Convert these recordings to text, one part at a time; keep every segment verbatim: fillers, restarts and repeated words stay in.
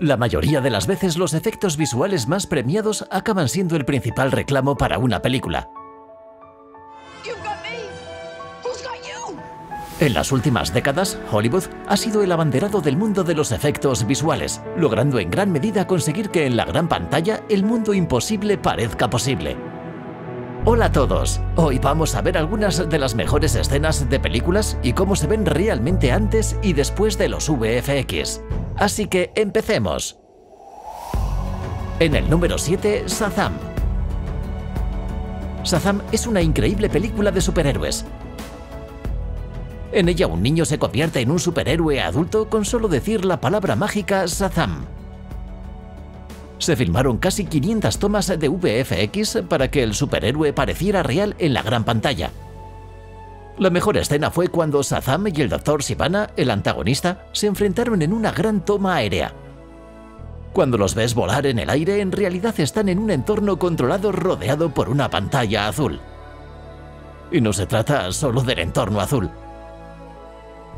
La mayoría de las veces los efectos visuales más premiados acaban siendo el principal reclamo para una película. En las últimas décadas, Hollywood ha sido el abanderado del mundo de los efectos visuales, logrando en gran medida conseguir que en la gran pantalla el mundo imposible parezca posible. Hola a todos, hoy vamos a ver algunas de las mejores escenas de películas y cómo se ven realmente antes y después de los V F X. Así que empecemos. En el número siete, Shazam. Shazam es una increíble película de superhéroes. En ella un niño se convierte en un superhéroe adulto con solo decir la palabra mágica Shazam. Se filmaron casi quinientas tomas de V F X para que el superhéroe pareciera real en la gran pantalla. La mejor escena fue cuando Shazam y el doctor Sivana, el antagonista, se enfrentaron en una gran toma aérea. Cuando los ves volar en el aire, en realidad están en un entorno controlado rodeado por una pantalla azul. Y no se trata solo del entorno azul.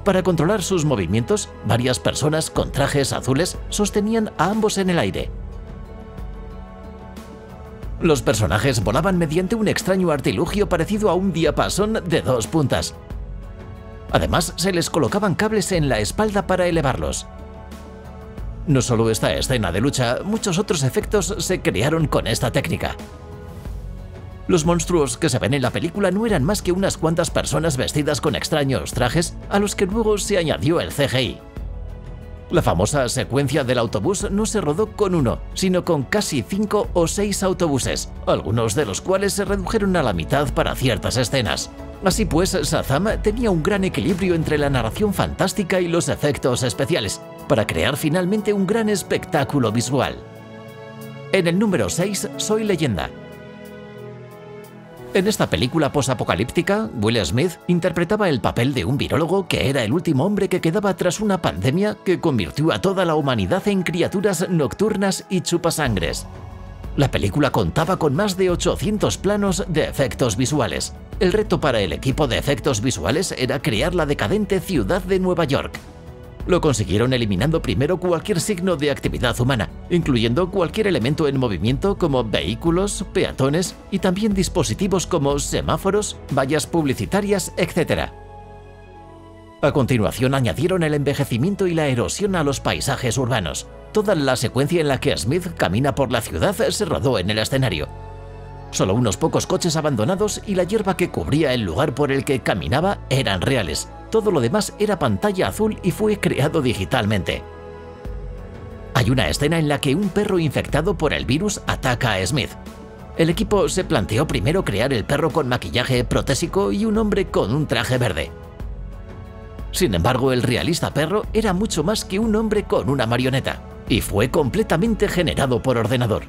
Para controlar sus movimientos, varias personas con trajes azules sostenían a ambos en el aire. Los personajes volaban mediante un extraño artilugio parecido a un diapasón de dos puntas. Además, se les colocaban cables en la espalda para elevarlos. No solo esta escena de lucha, muchos otros efectos se crearon con esta técnica. Los monstruos que se ven en la película no eran más que unas cuantas personas vestidas con extraños trajes a los que luego se añadió el C G I. La famosa secuencia del autobús no se rodó con uno, sino con casi cinco o seis autobuses, algunos de los cuales se redujeron a la mitad para ciertas escenas. Así pues, Shazam tenía un gran equilibrio entre la narración fantástica y los efectos especiales, para crear finalmente un gran espectáculo visual. En el número seis, Soy Leyenda. En esta película posapocalíptica, Will Smith interpretaba el papel de un virólogo que era el último hombre que quedaba tras una pandemia que convirtió a toda la humanidad en criaturas nocturnas y chupasangres. La película contaba con más de ochocientos planos de efectos visuales. El reto para el equipo de efectos visuales era crear la decadente ciudad de Nueva York. Lo consiguieron eliminando primero cualquier signo de actividad humana, incluyendo cualquier elemento en movimiento como vehículos, peatones y también dispositivos como semáforos, vallas publicitarias, etcétera. A continuación añadieron el envejecimiento y la erosión a los paisajes urbanos. Toda la secuencia en la que Smith camina por la ciudad se rodó en el escenario. Solo unos pocos coches abandonados y la hierba que cubría el lugar por el que caminaba eran reales. Todo lo demás era pantalla azul y fue creado digitalmente. Hay una escena en la que un perro infectado por el virus ataca a Smith. El equipo se planteó primero crear el perro con maquillaje protésico y un hombre con un traje verde. Sin embargo, el realista perro era mucho más que un hombre con una marioneta, y fue completamente generado por ordenador.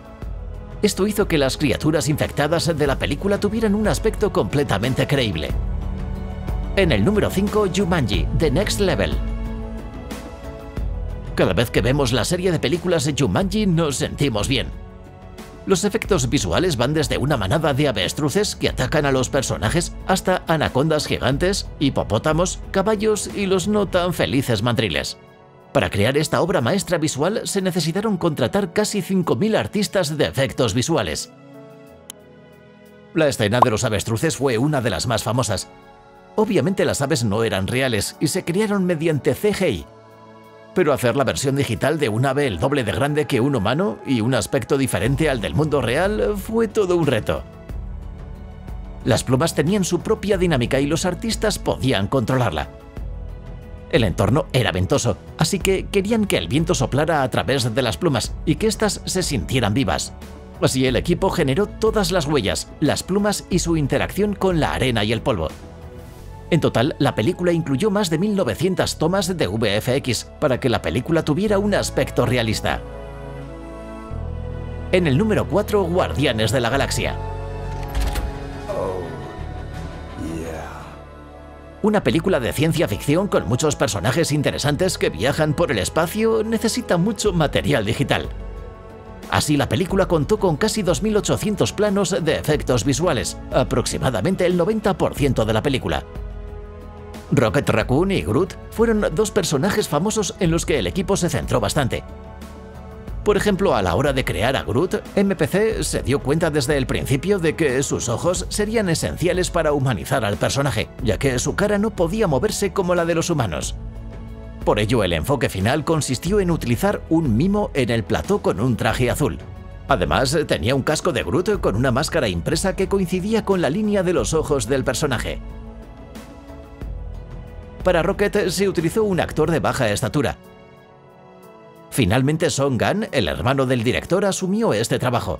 Esto hizo que las criaturas infectadas de la película tuvieran un aspecto completamente creíble. En el número cinco, Jumanji, The Next Level. Cada vez que vemos la serie de películas de Jumanji nos sentimos bien. Los efectos visuales van desde una manada de avestruces que atacan a los personajes hasta anacondas gigantes, hipopótamos, caballos y los no tan felices mandriles. Para crear esta obra maestra visual se necesitaron contratar casi cinco mil artistas de efectos visuales. La escena de los avestruces fue una de las más famosas. Obviamente las aves no eran reales y se crearon mediante C G I. Pero hacer la versión digital de un ave el doble de grande que un humano y un aspecto diferente al del mundo real fue todo un reto. Las plumas tenían su propia dinámica y los artistas podían controlarla. El entorno era ventoso, así que querían que el viento soplara a través de las plumas y que éstas se sintieran vivas. Así el equipo generó todas las huellas, las plumas y su interacción con la arena y el polvo. En total, la película incluyó más de mil novecientas tomas de V F X para que la película tuviera un aspecto realista. En el número cuatro, Guardianes de la Galaxia. Una película de ciencia ficción con muchos personajes interesantes que viajan por el espacio necesita mucho material digital. Así, la película contó con casi dos mil ochocientos planos de efectos visuales, aproximadamente el noventa por ciento de la película. Rocket Raccoon y Groot fueron dos personajes famosos en los que el equipo se centró bastante. Por ejemplo, a la hora de crear a Groot, M P C se dio cuenta desde el principio de que sus ojos serían esenciales para humanizar al personaje, ya que su cara no podía moverse como la de los humanos. Por ello, el enfoque final consistió en utilizar un mimo en el plató con un traje azul. Además, tenía un casco de Groot con una máscara impresa que coincidía con la línea de los ojos del personaje. Para Rocket se utilizó un actor de baja estatura. Finalmente, Sean Gunn, el hermano del director, asumió este trabajo.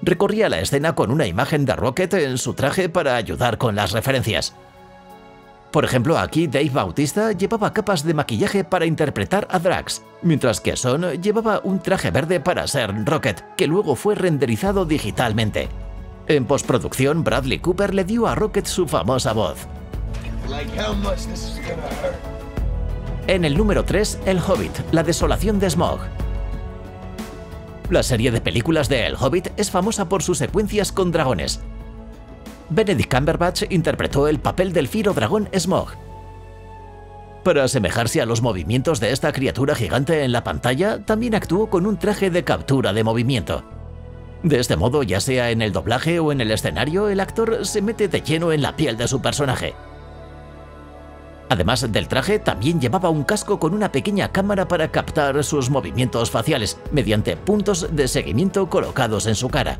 Recorría la escena con una imagen de Rocket en su traje para ayudar con las referencias. Por ejemplo, aquí Dave Bautista llevaba capas de maquillaje para interpretar a Drax, mientras que Sean llevaba un traje verde para ser Rocket, que luego fue renderizado digitalmente. En postproducción, Bradley Cooper le dio a Rocket su famosa voz. En el número tres, El Hobbit, la desolación de Smaug. La serie de películas de El Hobbit es famosa por sus secuencias con dragones. Benedict Cumberbatch interpretó el papel del fiero dragón Smaug. Para asemejarse a los movimientos de esta criatura gigante en la pantalla, también actuó con un traje de captura de movimiento. De este modo, ya sea en el doblaje o en el escenario, el actor se mete de lleno en la piel de su personaje. Además del traje, también llevaba un casco con una pequeña cámara para captar sus movimientos faciales, mediante puntos de seguimiento colocados en su cara.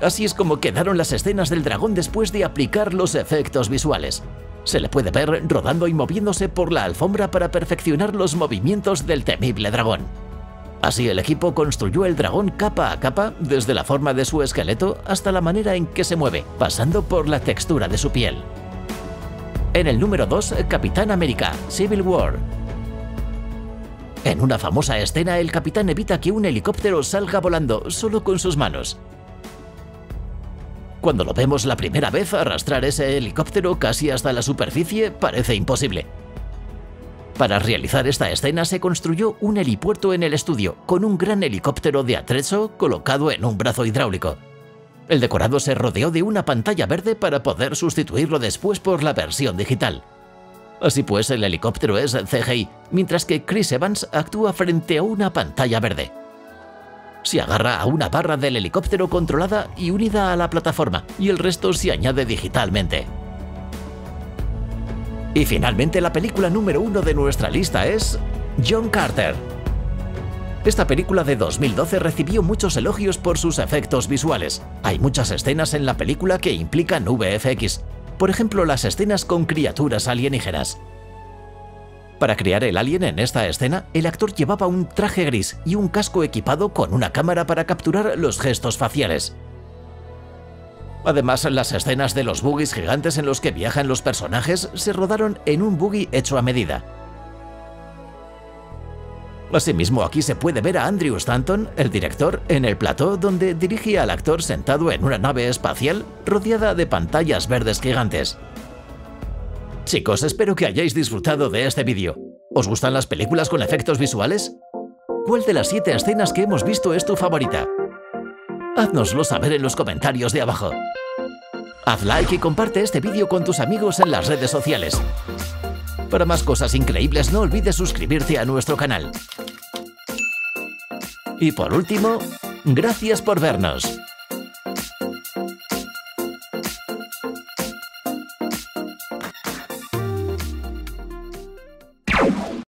Así es como quedaron las escenas del dragón después de aplicar los efectos visuales. Se le puede ver rodando y moviéndose por la alfombra para perfeccionar los movimientos del temible dragón. Así el equipo construyó el dragón capa a capa, desde la forma de su esqueleto hasta la manera en que se mueve, pasando por la textura de su piel. En el número dos, Capitán América, Civil War. En una famosa escena, el capitán evita que un helicóptero salga volando solo con sus manos. Cuando lo vemos la primera vez, arrastrar ese helicóptero casi hasta la superficie parece imposible. Para realizar esta escena se construyó un helipuerto en el estudio, con un gran helicóptero de atrezo colocado en un brazo hidráulico. El decorado se rodeó de una pantalla verde para poder sustituirlo después por la versión digital. Así pues, el helicóptero es C G I, mientras que Chris Evans actúa frente a una pantalla verde. Se agarra a una barra del helicóptero controlada y unida a la plataforma, y el resto se añade digitalmente. Y finalmente, la película número uno de nuestra lista es John Carter. Esta película de dos mil doce recibió muchos elogios por sus efectos visuales. Hay muchas escenas en la película que implican V F X, por ejemplo las escenas con criaturas alienígenas. Para crear el alien en esta escena, el actor llevaba un traje gris y un casco equipado con una cámara para capturar los gestos faciales. Además, las escenas de los buggies gigantes en los que viajan los personajes se rodaron en un buggy hecho a medida. Asimismo, aquí se puede ver a Andrew Stanton, el director, en el plató donde dirige al actor sentado en una nave espacial rodeada de pantallas verdes gigantes. Chicos, espero que hayáis disfrutado de este vídeo. ¿Os gustan las películas con efectos visuales? ¿Cuál de las siete escenas que hemos visto es tu favorita? Haznoslo saber en los comentarios de abajo. Haz like y comparte este vídeo con tus amigos en las redes sociales. Para más cosas increíbles, no olvides suscribirte a nuestro canal. Y por último, gracias por vernos.